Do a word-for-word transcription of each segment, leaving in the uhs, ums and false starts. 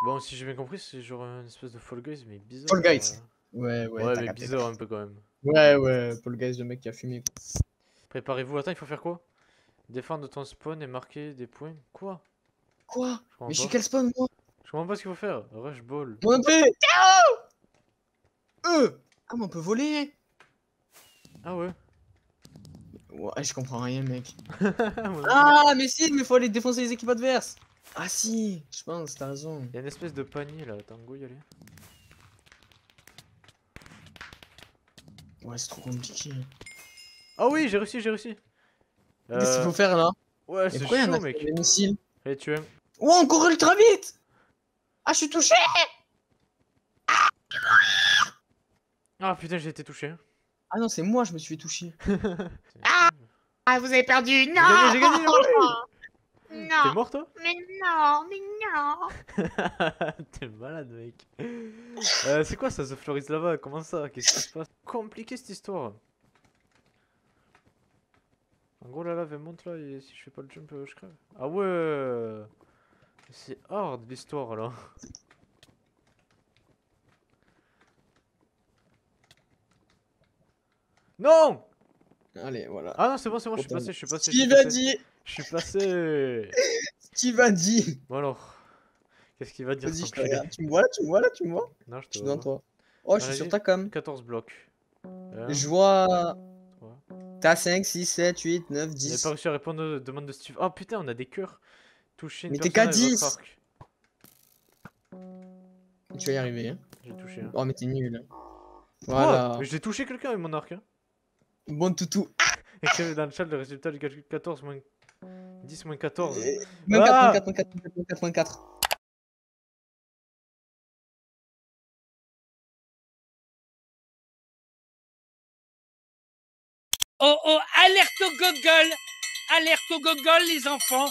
Bon, si j'ai bien compris, c'est genre une espèce de Fall Guys, mais bizarre. Fall Guys euh... Ouais, ouais, ouais mais bizarre un peu quand même. Ouais, ouais, Fall Guys, le mec qui a fumé. Préparez-vous, attends, il faut faire quoi? Défendre ton spawn et marquer des points. Quoi? Quoi? Mais je suis quel spawn, moi? Je comprends pas ce qu'il faut faire. Rush ball. Monter. Euh Ah, mais on peut voler. Ah ouais. Ouais, je comprends rien, mec. Ah, mais si, mais faut aller défoncer les équipes adverses. Ah si, je pense, t'as raison. Y'a une espèce de panier là, t'as un goût y aller. Ouais, c'est trop compliqué. Ah oui, j'ai réussi, j'ai réussi. Euh... Qu'est-ce qu'il faut faire là? Ouais, c'est chaud, mec. Allez, tu aimes. Oh, on court ultra vite. Ah, je suis touché. Ah, ah putain, j'ai été touché. Ah non, c'est moi, je me suis touché. Ah, ah, vous avez perdu. Non, j'ai gagné, j'ai gagné. T'es mort, toi? Mais non, mais non. T'es malade, mec. euh, c'est quoi ça, The Floor is Lava? Comment ça? Qu'est-ce qui se passe? Compliqué cette histoire. En gros, la lave elle monte là, et si je fais pas le jump, je crève. Ah ouais. C'est hard l'histoire là. Non! Allez, voilà. Ah non, c'est bon, c'est bon, je suis passé, je suis passé. Steve a dit! Je suis passé! Steve a dit! Bon alors, qu'est-ce qu'il va dire? Vas-y, je te regarde. Tu me vois là, tu me vois là, tu me vois? Non, je te vois. Je suis dans toi. Oh, je suis sur ta cam. quatorze blocs. Je vois. T'as cinq, six, sept, huit, neuf, dix. J'ai pas réussi à répondre aux demandes de Steve. Oh putain, on a des cœurs. Touché une personne avec votre arc. Mais t'es qu'à dix! Tu vas y arriver, hein? J'ai touché. Oh, mais t'es nul. Voilà. Mais j'ai touché quelqu'un avec mon arc, hein? Bon toutou. Écrivez dans le chat le résultat du calcul. Quatorze moins dix moins quatorze. Quatre, quatre, quatre, quatre, quatre, quatre. Oh oh, alerte au Google. Alerte au Google, les enfants.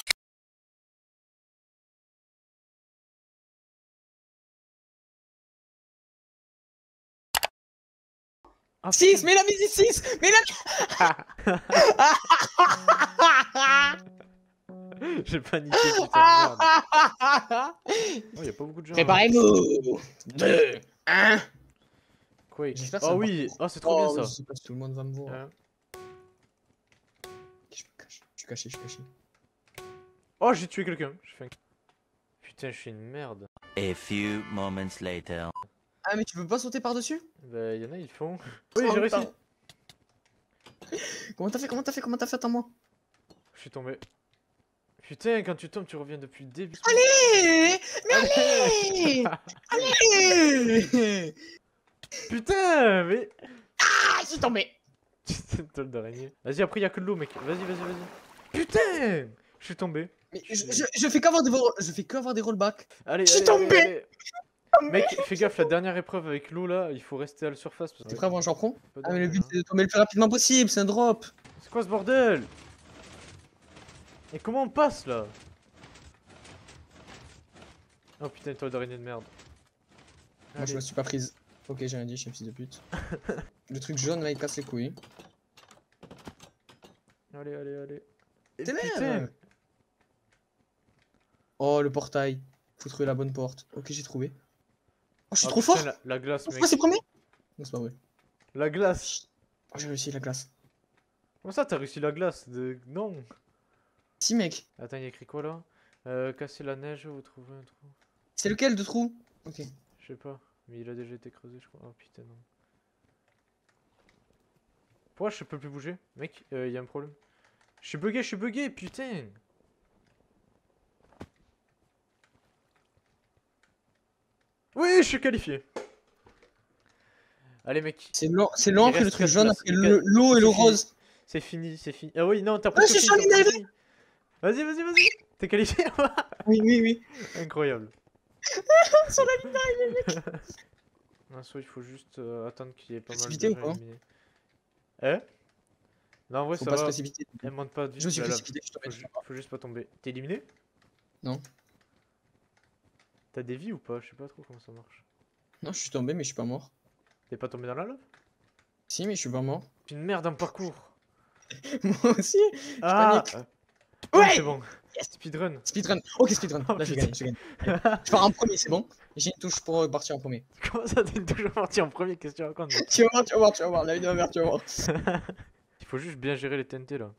six, mais la musique six, mais la... J'ai paniqué, putain, merde. Oh, y a pas beaucoup de gens. Préparez-vous. deux, un. Quoi? Oh oui, oh c'est trop bien ça. Je sais pas si tout le monde va me voir. Je me cache, je suis caché, je suis caché. Oh, j'ai tué quelqu'un. Putain, je suis une merde. A few moments later. Ah mais tu peux pas sauter par-dessus? Bah y'en a, ils font. Oui, j'ai réussi. Comment t'as fait? Comment t'as fait? Comment t'as fait? Attends-moi. Je suis tombé. Putain, quand tu tombes, tu reviens depuis le début. Allez! Mais allez! Allez! Putain, mais... Ah, je suis tombé. Putain, tôle d'araignée. Vas-y, après y'a que de l'eau, mec. Vas-y, vas-y, vas-y. Putain, je suis tombé. Mais je, je, je fais qu'avoir des... Je fais qu'avoir des rollbacks. Allez, je suis tombé, allez, allez. Mec, fais gaffe, la dernière épreuve avec l'eau là, il faut rester à la surface. T'es prêt à voir, j'en prends? Ah, mais le but c'est de tomber le plus rapidement possible, c'est un drop. C'est quoi ce bordel? Et comment on passe là? Oh putain, toi d'araignée de merde. Moi je me suis pas prise. Ok, j'ai rien dit, je suis un fils de pute. Le truc jaune là, il casse les couilles. Allez, allez, allez. T'es merde! Oh le portail. Faut trouver la bonne porte. Ok, j'ai trouvé. Oh, je suis ah, trop putain, fort! La, la glace, oh, mec. C'est premier? Non, c'est pas vrai. La glace! Oh, j'ai réussi la glace. Comment ça, t'as réussi la glace? De... Non! Si, mec. Attends, il y a écrit quoi là? euh, Casser la neige ou trouver un trou? C'est lequel de trou? Ok. Je sais pas, mais il a déjà été creusé, je crois. Oh putain, non. Pourquoi je peux plus bouger? Mec, il euh, y a un problème. Je suis bugué, je suis bugué, putain! Oui, je suis qualifié. Allez, mec. C'est long, c'est long que le truc jaune après l'eau et le rose. C'est fini, c'est fini. Ah oui, non, t'as pas. Vas-y, vas-y, vas-y. T'es qualifié? Oui, oui, oui. Incroyable. Sur la ligne d'arrivée, mec. Non, soit il faut juste euh, attendre qu'il y ait pas mal de gens éliminés. Eh? Non, en vrai, ça va. Faut pas se précipiter. Elle monte pas vite. Je me suis précipité, je tombais. Faut juste pas tomber. T'es éliminé? Non. T'as des vies ou pas? Je sais pas trop comment ça marche. Non, je suis tombé, mais je suis pas mort. T'es pas tombé dans la lave? Si, mais je suis pas mort. C'est une merde un parcours. Moi aussi. Ah. Ouais, ouais, c'est bon. Yes. Speedrun. Speedrun. Ok, speedrun. Oh, là, je gagne. Je gagne. Je pars en premier, c'est bon. J'ai une touche pour partir en premier. Comment ça, t'as une touche pour partir en premier? Qu'est-ce que tu racontes? Tu vas voir, tu vas voir, tu vas voir. La une de ma mère, tu vas voir. Il faut juste bien gérer les T N T là.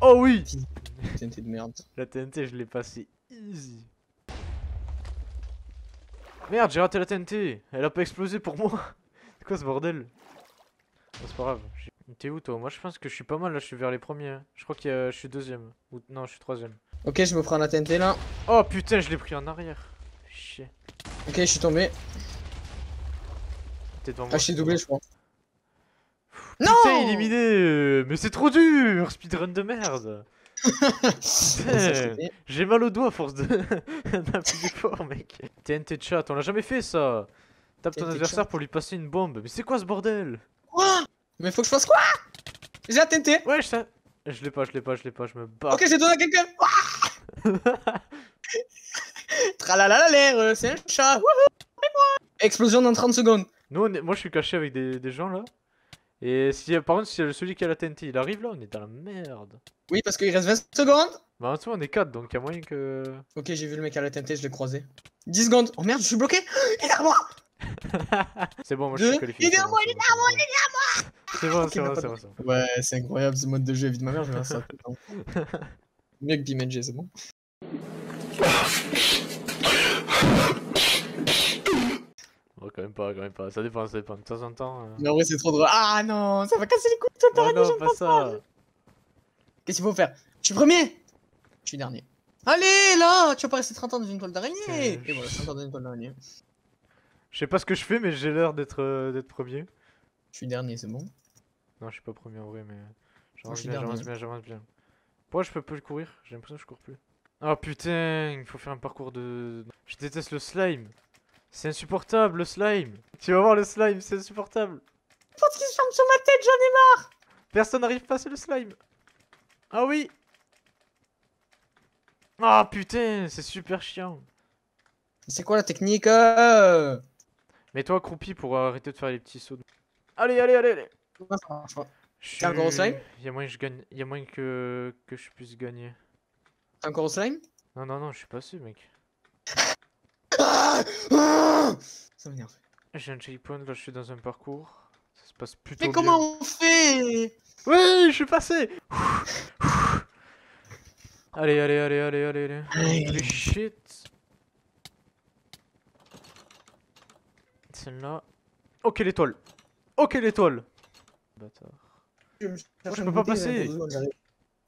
Oh oui! T N T de merde. La T N T, je l'ai passé easy. Merde, j'ai raté la T N T. Elle a pas explosé pour moi. C'est quoi ce bordel? Oh, c'est pas grave. T'es où toi? Moi je pense que je suis pas mal là, je suis vers les premiers. Hein. Je crois que a... je suis deuxième. Ou... Non, je suis troisième. Ok, je me prends la T N T là. Oh putain, je l'ai pris en arrière. Chier. Ok, je suis tombé. T'es devant moi. Ah, je suis doublé, je crois. Pff, non putain, éliminé. Mais c'est trop dur. Speedrun de merde. J'ai mal au doigt à force de. D'un plus d'effort, mec. T N T de chat, on l'a jamais fait ça. Tape ton adversaire pour lui passer une bombe. Mais c'est quoi ce bordel? Quoi? Mais faut que je fasse quoi? J'ai la T N T. Ouais, je sais. Je l'ai pas, je l'ai pas, je l'ai pas, je me bats. Ok, j'ai donné à quelqu'un. Tralala l'air, c'est un chat. Explosion dans trente secondes. Nous, on est... Moi je suis caché avec des, des gens là. Et si, par contre, si celui qui a la T N T il arrive là, on est dans la merde. Oui, parce qu'il reste vingt secondes. Bah en dessous on est quatre donc y'a moyen que. Ok, j'ai vu le mec à la T N T, je l'ai croisé. dix secondes. Oh merde, je suis bloqué. Il est à moi. C'est bon, moi je suis qualifié. Il est à moi, il est à moi, il est à moi. C'est bon, c'est bon, c'est bon. Ouais, c'est incroyable ce mode de jeu, vie de ma mère, je vais faire ça tout le temps. Mieux que d'Imager, c'est bon. Bon, quand même pas, quand même pas. Ça dépend, ça dépend. De temps en temps. Mais en vrai, c'est trop drôle. Ah non, ça va casser les couilles tout le temps. Non, pas ça. Qu'est-ce qu'il faut faire? Je suis premier. Je suis dernier. Allez, là, tu vas pas rester trente ans dans une toile d'araignée. Et voilà, trente ans dans une toile d'araignée. Je sais pas ce que je fais, mais j'ai l'air d'être euh, d'être premier. Je suis dernier, c'est bon? Non, je suis pas premier en vrai, mais j'avance bien, j'avance bien, j'avance bien. Pourquoi je peux plus courir? J'ai l'impression que je cours plus. Oh putain, il faut faire un parcours de... Je déteste le slime. C'est insupportable, le slime. Tu vas voir le slime, c'est insupportable. Qu'est-ce qui se ferme sur ma tête, j'en ai marre. Personne n'arrive pas, c'est le slime. Ah oui. Ah oh, putain, c'est super chiant. C'est quoi la technique? euh Mets-toi accroupi pour arrêter de faire les petits sauts. Allez, allez, allez, allez. T'es encore au slime? Y'a moyen que je gagne. Y'a moyen que... que je puisse gagner. T'es encore au slime? Non, non, non, je suis pas sûr, mec. Ça m'énerve. J'ai un checkpoint, là je suis dans un parcours. Ça se passe plutôt bien. Mais comment bien. On fait? Oui, je suis passé. Allez, allez, allez, allez, allez, allez. Allez, shit. Celle-là. Oh quelle étoile! Oh quelle étoile! Bâtard. Je, me oh, je peux pas passer!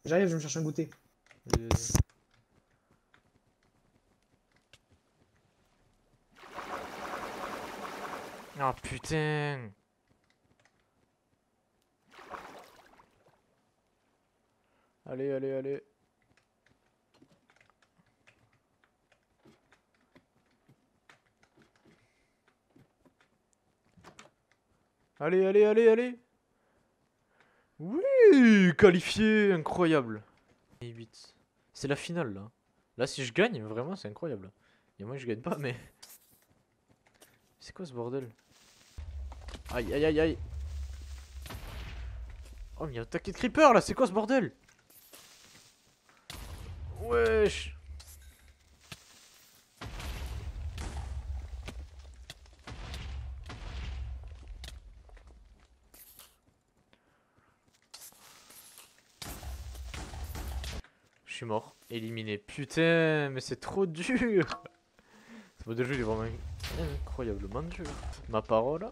J'arrive, je me cherche un goûter. Euh... Oh putain! Allez, allez, allez. Allez, allez, allez, allez. Oui, qualifié, incroyable. Et huit. C'est la finale, là. Là, si je gagne, vraiment, c'est incroyable. Et moi, je gagne pas, mais... C'est quoi, ce bordel? Aïe, aïe, aïe, aïe. Oh, mais il y a un taquet de creeper, là. C'est quoi, ce bordel? Wesh. Je suis mort, éliminé. Putain, mais c'est trop dur. Ce mode de jeu il est vraiment incroyablement dur. Ma parole.